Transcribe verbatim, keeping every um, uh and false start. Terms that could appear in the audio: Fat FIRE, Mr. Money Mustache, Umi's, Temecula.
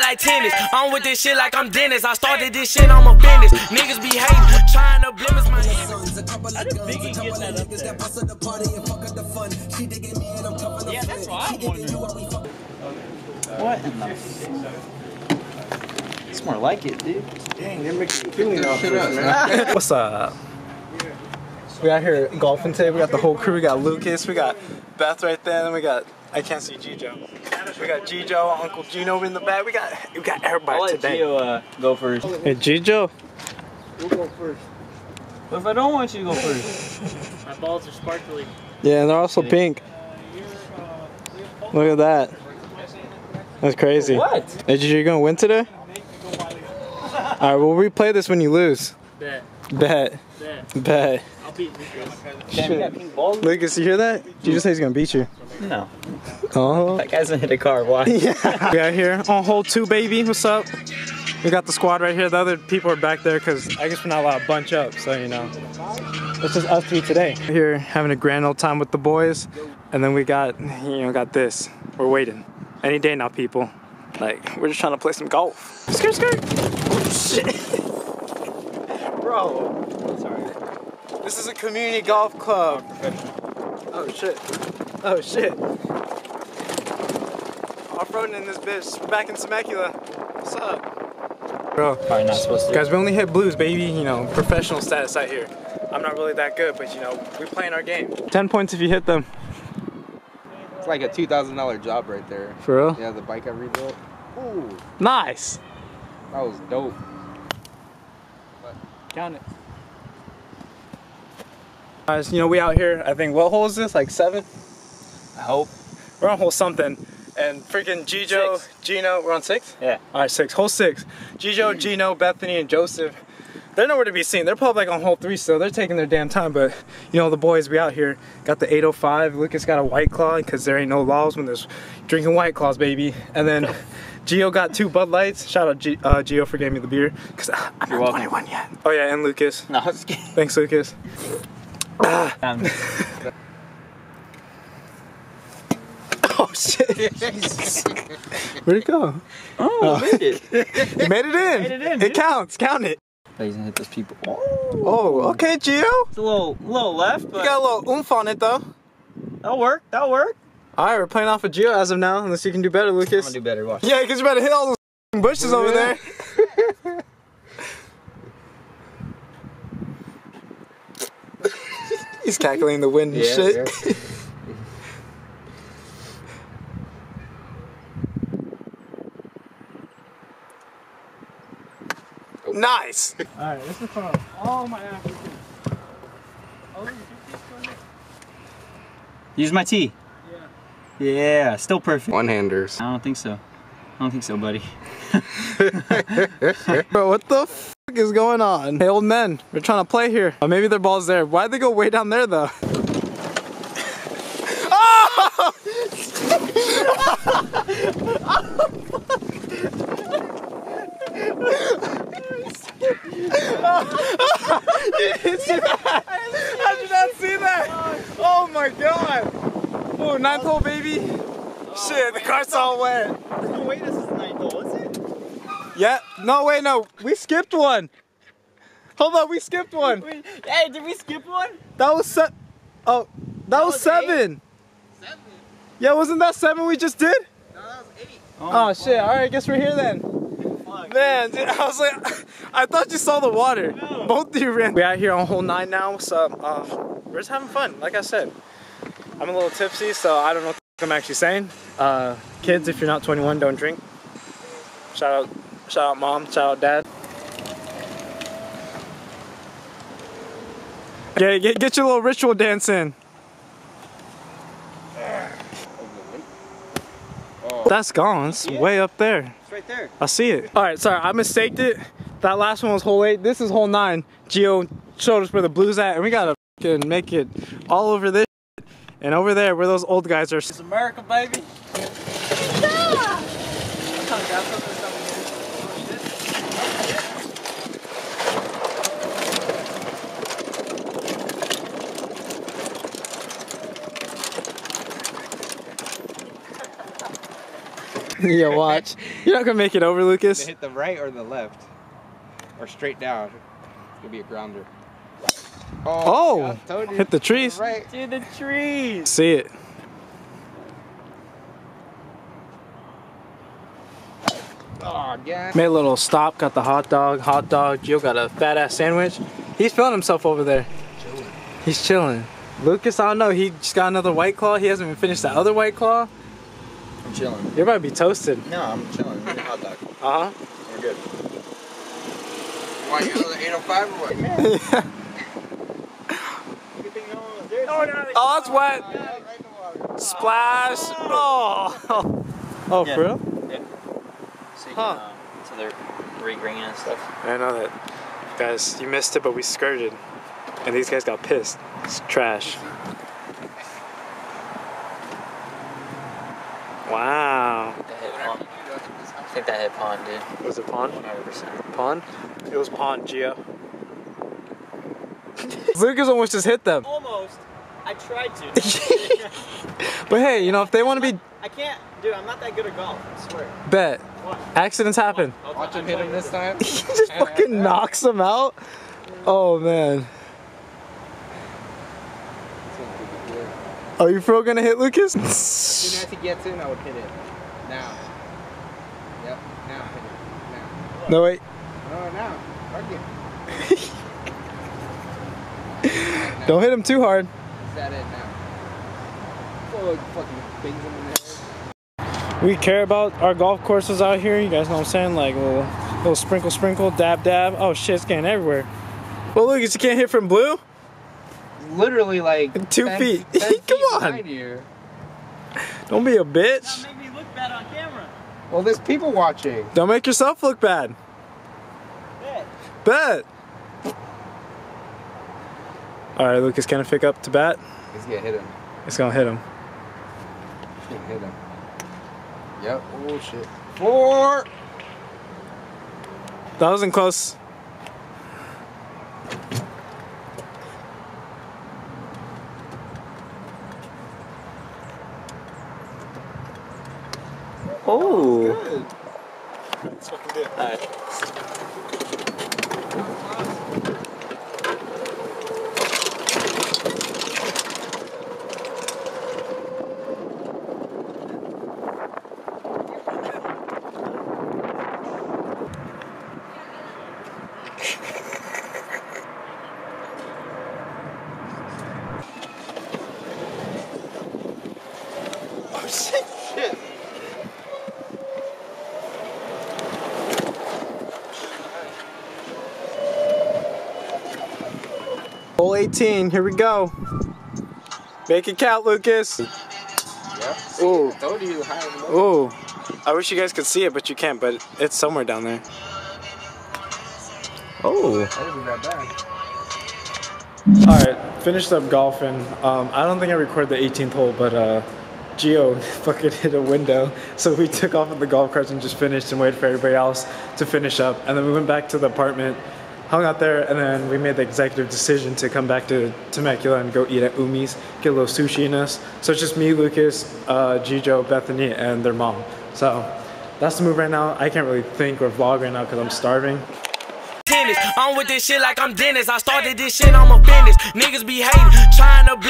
shot like tennis. I'm with this shit like I'm Dennis. I started this shit, I'm a business. Niggas be hating, trying to blemish my hands. There's a couple of guns, a couple of niggas that pass at the party and fuck up the fun. She digging me and I'm covering the flip. She digging you what we fuck. What? It's more like it, dude. Dang, they're making feeling off this, man. What's up? We out here golfing today. We got the whole crew. We got Lucas. We got Beth right there. And we got, I can't see Gijo. We got Gijo, Uncle Gino in the back. We got, we got everybody I'll today. I'll let Gio uh, go first. Hey, Gijo. We'll go first. But if I don't want you to go first. My balls are sparkly. Yeah, and they're also pink. Look at that. That's crazy. What? Hey, Gijo, you gonna win today? Alright, we'll replay this when you lose. Bet. Bet. Bet. Bet. I'll beat Lucas. Lucas, you hear that? You just say he's gonna beat you. No. Oh. That guy's gonna hit a car, why? Yeah. We out here on hole two, baby. What's up? We got the squad right here. The other people are back there because I guess we're not allowed to bunch up, so you know. It's just us three today. We're here having a grand old time with the boys. And then we got, you know, got this. We're waiting. Any day now, people. Like, we're just trying to play some golf. Skirt, skirt. Oh, shit. Bro. I'm sorry. This is a community golf club. Oh, shit. Oh, shit. Off-roading in this bitch. We're back in Temecula. What's up? Bro. Probably not supposed to. Guys, we only hit blues, baby. You know, professional status out here. I'm not really that good, but, you know, we're playing our game. ten points if you hit them. It's like a two thousand dollar job right there. For real? Yeah, the bike I rebuilt. Ooh. Nice. That was dope. Count it. Guys, you know, we out here, I think, what hole is this? Like seven? I hope. We're on hole something. And freaking Gijo, six. Gino, we're on six? Yeah. Alright, six. Hole six. Gijo, Gino, Bethany, and Joseph. They're nowhere to be seen. They're probably like on hole three still. They're taking their damn time, but you know, the boys be out here. Got the eight oh five. Lucas got a White Claw because there ain't no laws when there's drinking White Claws, baby. And then Gio got two Bud Lights. Shout out G uh, Gio for giving me the beer because uh, I'm not twenty-one yet. Oh yeah, and Lucas. No, I was kidding. Thanks, Lucas. Ah. Um. Oh shit! Where'd it go? Oh, oh. Made it. You made it in. Made it in. It dude. Counts. Count it. He's gonna hit those people. Oh, oh okay, Gio. It's a little, little left, but you got a little oomph on it though. That'll work. That'll work. All right, we're playing off of Gio as of now, unless you can do better, Lucas. I'm gonna do better. Watch. Yeah, because you better hit all those bushes yeah. over there. He's cackling the wind and yeah, shit. Yeah. Nice! Alright, this is from all my Africans. Use my tee. Yeah. Yeah, still perfect. One-handers. I don't think so. I don't think so, buddy. Bro, what the f is going on? Hey, old men, we're trying to play here. Oh, maybe their ball's there. Why'd they go way down there, though? Oh! You didn't see that? I did not see that! Oh my god! Oh, ninth hole, baby! Oh, shit, the car's all wet! No, wait, this is ninth hole, is it? Yeah, no, wait, no, we skipped one! Hold on, we skipped one! Wait, wait. Hey, did we skip one? That was se- Oh, that, that was, was seven! Eight? Seven? Yeah, wasn't that seven we just did? No, that was eight. Oh, oh shit, alright, I guess we're here then. Man, dude, I was like, I thought you saw the water. No. Both of you ran. We out here on hole nine now. What's up? Uh, we're just having fun. Like I said, I'm a little tipsy, so I don't know what the f I'm actually saying. Uh, kids, if you're not twenty-one, don't drink. Shout out, shout out, mom. Shout out, dad. Yeah, get, get your little ritual dance in. That's gone. It's yeah. way up there. It's right there. I see it. Alright, sorry, I mistaked it. That last one was hole eight. This is hole nine. Gio showed us where the blue's at, and we gotta fucking make it all over this shit. And over there where those old guys are. It's America, baby. Yeah. Yeah, watch. You're not gonna make it over, Lucas. Hit the right or the left, or straight down. It's gonna be a grounder. Oh! Oh, hit the trees. Right to the trees. See it. Oh, yeah. Made a little stop. Got the hot dog. Hot dog. Joe got a fat ass sandwich. He's feeling himself over there. Chilling. He's chilling. Lucas, I don't know. He just got another White Claw. He hasn't even finished that other White Claw. I'm chilling. You're about to be toasted. No, I'm chilling. I'm hot dog. Uh huh. We're good. Why you another eight oh five or what? Yeah. Oh, no, oh, it's wet. Yeah, right in the water. Splash. Oh. Oh, oh yeah. For real? Yeah. So, you huh. can, uh, so they're re-greening and stuff. I know that. Guys, you missed it, but we skirted. And these guys got pissed. It's trash. Wow. I think that hit pond, dude. Was it pond? one hundred percent. Pond? It was pond, Gio. Lucas almost just hit them. Almost. I tried to. But hey, you know, if they want to be... I can't, dude, I'm not that good at golf, I swear. Bet. What? Accidents happen. Watch him hit him this time. He just and fucking and knocks him out. Oh, man. Are you pro gonna hit Lucas? As soon as he gets in, I would hit it. Now. Yep, now hit it. Now. No, wait. No, now. Fuck. Don't hit him too hard. Is that it now? Full fucking things in the air. We care about our golf courses out here. You guys know what I'm saying? Like, a little, little sprinkle, sprinkle, dab, dab. Oh, shit, it's getting everywhere. Well, Lucas, you can't hit from blue? Literally like two ten, feet. Ten feet. Come on. Here. Don't be a bitch. Don't make me look bad on camera. Well, there's people watching. Don't make yourself look bad. Bet. Bet. All right, Lucas, can I pick up to bat? It's gonna hit him. It's gonna hit him. It's gonna hit him. Yep. Oh shit. Four. That wasn't close. Oh. Good. That's what we did. All right. Oh shit. Shit. Hole eighteen, here we go. Make it count, Lucas. Yep. Ooh. Ooh. I wish you guys could see it, but you can't, but it's somewhere down there. Oh. Alright, finished up golfing. Um, I don't think I recorded the eighteenth hole, but uh, Gio fucking hit a window. So we took off of the golf carts and just finished and waited for everybody else to finish up. And then we went back to the apartment. Hung out there, and then we made the executive decision to come back to Temecula and go eat at Umi's, get a little sushi in us. So it's just me, Lucas, uh, Gijo, Bethany, and their mom. So that's the move right now. I can't really think or vlog right now because I'm starving. I'm with this shit like I'm Dennis. I started this shit, I'm a business. Niggas be hating, trying to